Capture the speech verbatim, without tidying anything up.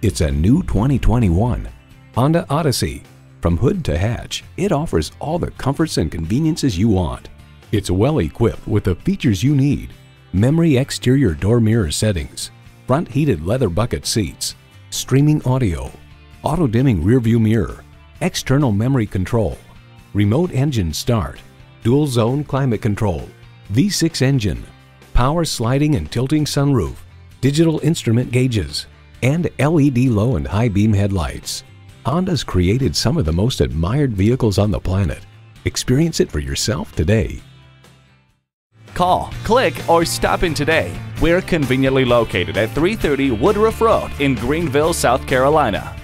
It's a new twenty twenty-one Honda Odyssey. From hood to hatch, it offers all the comforts and conveniences you want. It's well equipped with the features you need: memory exterior door mirror settings, front heated leather bucket seats, streaming audio, auto dimming rearview mirror, external memory control, remote engine start, dual zone climate control, V six engine, power sliding and tilting sunroof, digital instrument gauges, and L E D low and high beam headlights. Honda's created some of the most admired vehicles on the planet. Experience it for yourself today. Call, click, or stop in today. We're conveniently located at three thirty Woodruff Road in Greenville, South Carolina.